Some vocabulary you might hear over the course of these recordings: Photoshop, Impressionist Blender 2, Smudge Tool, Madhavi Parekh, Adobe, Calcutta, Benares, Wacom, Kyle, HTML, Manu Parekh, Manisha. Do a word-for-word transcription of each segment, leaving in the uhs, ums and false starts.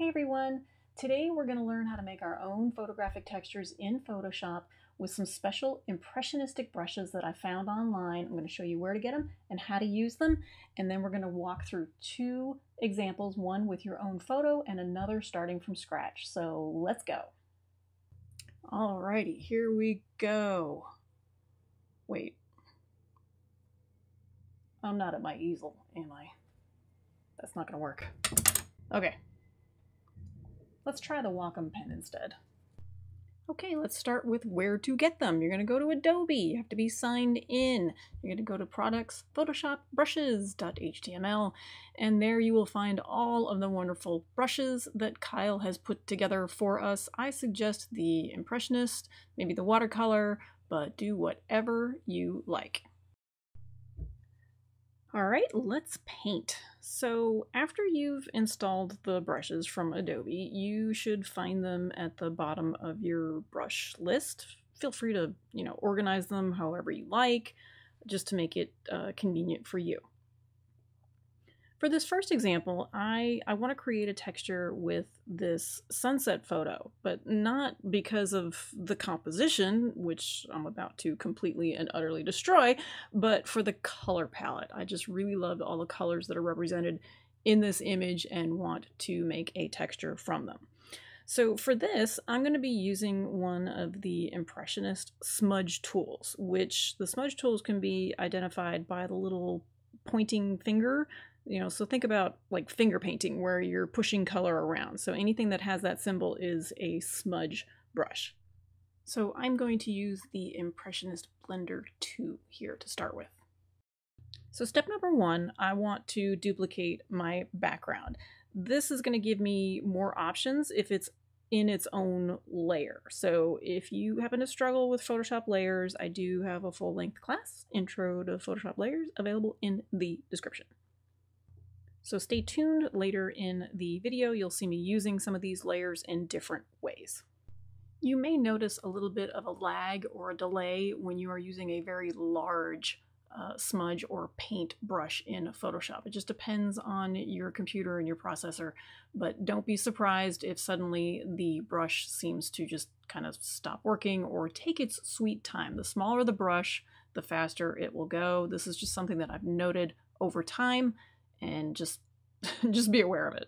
Hey everyone! Today we're going to learn how to make our own photographic textures in Photoshop with some special impressionistic brushes that I found online. I'm going to show you where to get them and how to use them, and then we're going to walk through two examples, one with your own photo and another starting from scratch. So let's go! Alrighty, here we go. Wait. I'm not at my easel, am I? That's not going to work. Okay. Let's try the Wacom pen instead. Okay, let's start with where to get them. You're going to go to Adobe. You have to be signed in. You're going to go to Products, Photoshop, Brushes dot H T M L, and there you will find all of the wonderful brushes that Kyle has put together for us. I suggest the Impressionist, maybe the watercolor, but do whatever you like. All right, let's paint. So after you've installed the brushes from Adobe, you should find them at the bottom of your brush list. Feel free to, you know, organize them however you like, just to make it uh, convenient for you. For this first example, I, I want to create a texture with this sunset photo, but not because of the composition, which I'm about to completely and utterly destroy, but for the color palette. I just really love all the colors that are represented in this image and want to make a texture from them. So for this, I'm going to be using one of the Impressionist smudge tools, which the smudge tools can be identified by the little pointing finger. You know, so think about like finger painting where you're pushing color around. So anything that has that symbol is a smudge brush. So I'm going to use the Impressionist Blender two here to start with. So step number one, I want to duplicate my background. This is going to give me more options if it's in its own layer. So if you happen to struggle with Photoshop layers, I do have a full-length class, Intro to Photoshop Layers, available in the description. So stay tuned, later in the video you'll see me using some of these layers in different ways. You may notice a little bit of a lag or a delay when you are using a very large uh, smudge or paint brush in Photoshop. It just depends on your computer and your processor, but don't be surprised if suddenly the brush seems to just kind of stop working or take its sweet time. The smaller the brush, the faster it will go. This is just something that I've noted over time. And just, just be aware of it.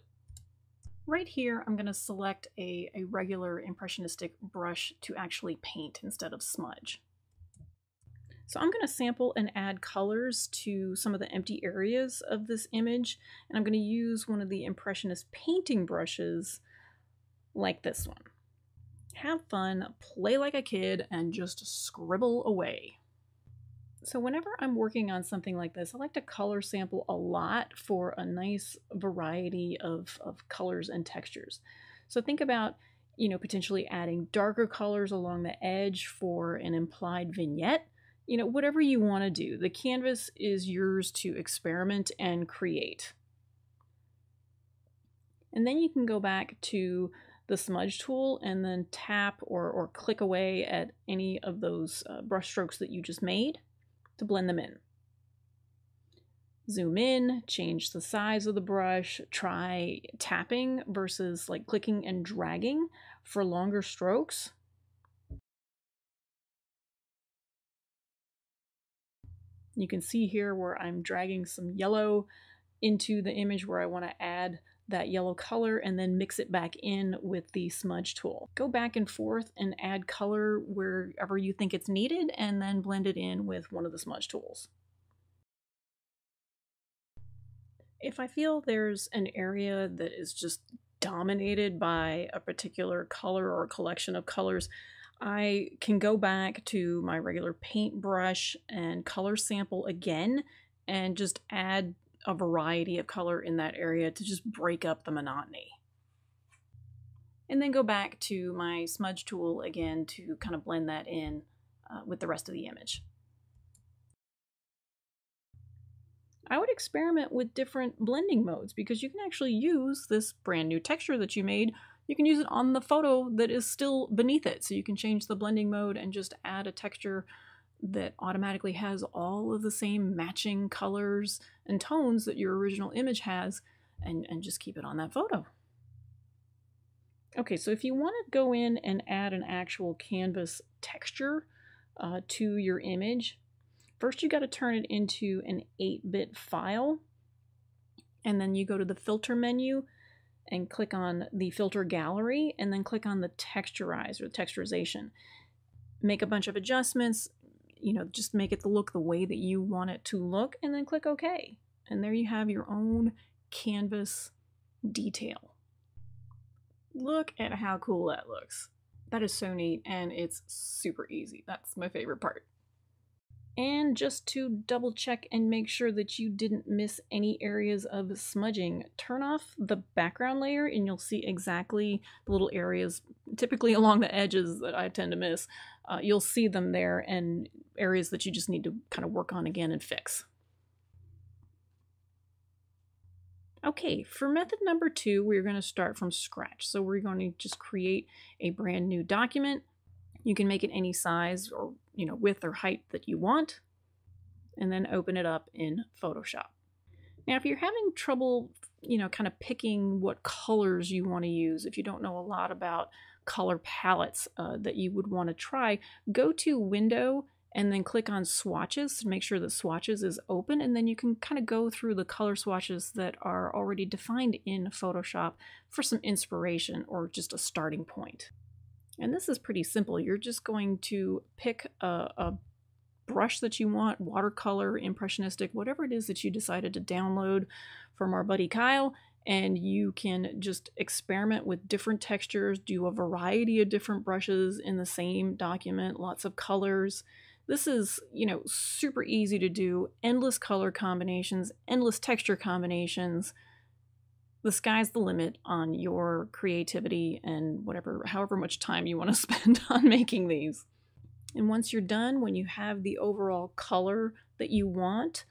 Right here, I'm going to select a, a regular impressionistic brush to actually paint instead of smudge. So I'm going to sample and add colors to some of the empty areas of this image, and I'm going to use one of the impressionist painting brushes like this one. Have fun, play like a kid, and just scribble away. So whenever I'm working on something like this, I like to color sample a lot for a nice variety of, of colors and textures. So think about, you know, potentially adding darker colors along the edge for an implied vignette. You know, whatever you want to do. The canvas is yours to experiment and create. And then you can go back to the smudge tool and then tap or, or click away at any of those uh, brush strokes that you just made to blend them in. Zoom in, change the size of the brush, try tapping versus like clicking and dragging for longer strokes. You can see here where I'm dragging some yellow into the image where I want to add that yellow color and then mix it back in with the smudge tool. Go back and forth and add color wherever you think it's needed and then blend it in with one of the smudge tools. If I feel there's an area that is just dominated by a particular color or collection of colors, I can go back to my regular paintbrush and color sample again and just add a variety of color in that area to just break up the monotony. And then go back to my smudge tool again to kind of blend that in uh, with the rest of the image. I would experiment with different blending modes because you can actually use this brand new texture that you made. You can use it on the photo that is still beneath it. So you can change the blending mode and just add a texture that automatically has all of the same matching colors and tones that your original image has, and, and just keep it on that photo. Okay, so if you want to go in and add an actual canvas texture uh, to your image, first you got to turn it into an eight bit file, and then you go to the filter menu and click on the filter gallery, and then click on the texturize or texturization. Make a bunch of adjustments, you know, just make it look the way that you want it to look, and then click OK. And there you have your own canvas detail. Look at how cool that looks. That is so neat, and it's super easy. That's my favorite part. And just to double check and make sure that you didn't miss any areas of smudging, turn off the background layer and you'll see exactly the little areas, typically along the edges that I tend to miss. Uh, you'll see them there, and areas that you just need to kind of work on again and fix. Okay, for method number two, we're going to start from scratch. So we're going to just create a brand new document. You can make it any size or, you know, width or height that you want, and then open it up in Photoshop. Now, if you're having trouble, you know, kind of picking what colors you want to use, if you don't know a lot about color palettes uh, that you would want to try, go to Window and then click on Swatches to make sure that Swatches is open, and then you can kind of go through the color swatches that are already defined in Photoshop for some inspiration or just a starting point. And this is pretty simple. You're just going to pick a, a brush that you want, watercolor, impressionistic, whatever it is that you decided to download from our buddy Kyle, and you can just experiment with different textures, do a variety of different brushes in the same document, lots of colors. This is, you know, super easy to do, endless color combinations, endless texture combinations. The sky's the limit on your creativity and whatever, however much time you want to spend on making these. And once you're done, when you have the overall color that you want,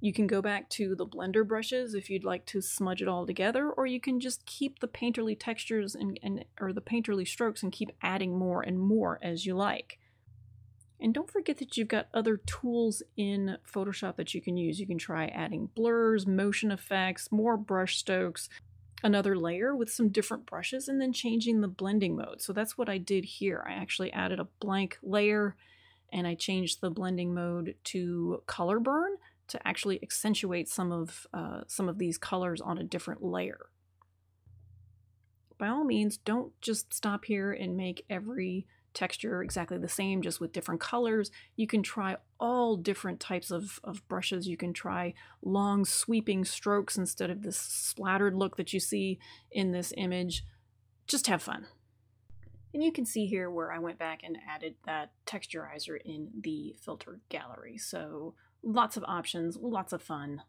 you can go back to the blender brushes if you'd like to smudge it all together, or you can just keep the painterly textures and, and or the painterly strokes and keep adding more and more as you like. And don't forget that you've got other tools in Photoshop that you can use. You can try adding blurs, motion effects, more brush strokes, another layer with some different brushes, and then changing the blending mode. So that's what I did here. I actually added a blank layer and I changed the blending mode to color burn to actually accentuate some of, uh, some of these colors on a different layer. By all means, don't just stop here and make every texture exactly the same, just with different colors. You can try all different types of, of brushes. You can try long sweeping strokes instead of this splattered look that you see in this image. Just have fun. And you can see here where I went back and added that texturizer in the filter gallery. So lots of options, lots of fun.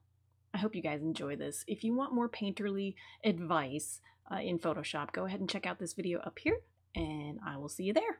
I hope you guys enjoy this. If you want more painterly advice uh, in Photoshop, go ahead and check out this video up here, and I will see you there.